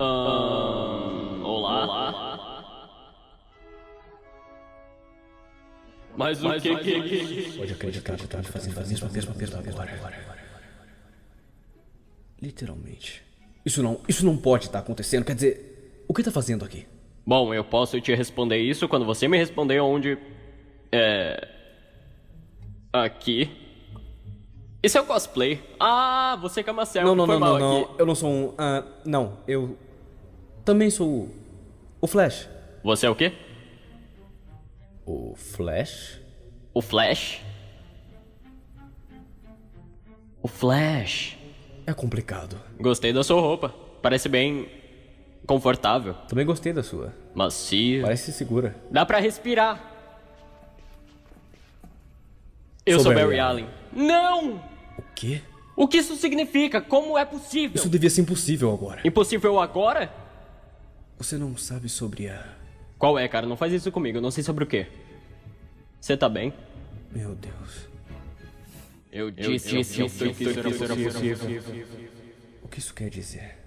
Olá. Mas o que... Pode acreditar que tá fazendo a mesma coisa agora. Literalmente. Isso não pode estar acontecendo. Quer dizer, o que tá fazendo aqui? Bom, eu posso te responder isso quando você me responder onde... Aqui. Esse é o cosplay. Ah, você que é uma selva. Não, eu não sou um... não, eu... Também sou o... O Flash. Você é o quê? O Flash? O Flash? O Flash... É complicado. Gostei da sua roupa. Parece bem... confortável. Também gostei da sua. Macia. Parece segura. Dá pra respirar. Eu sou Barry Allen. Não! O quê? O que isso significa? Como é possível? Isso devia ser impossível agora. Impossível agora? Você não sabe sobre a... Qual é, cara? Não faz isso comigo. Eu não sei sobre o quê. Você tá bem? Meu Deus... Eu disse que isso era possível. O que isso quer dizer?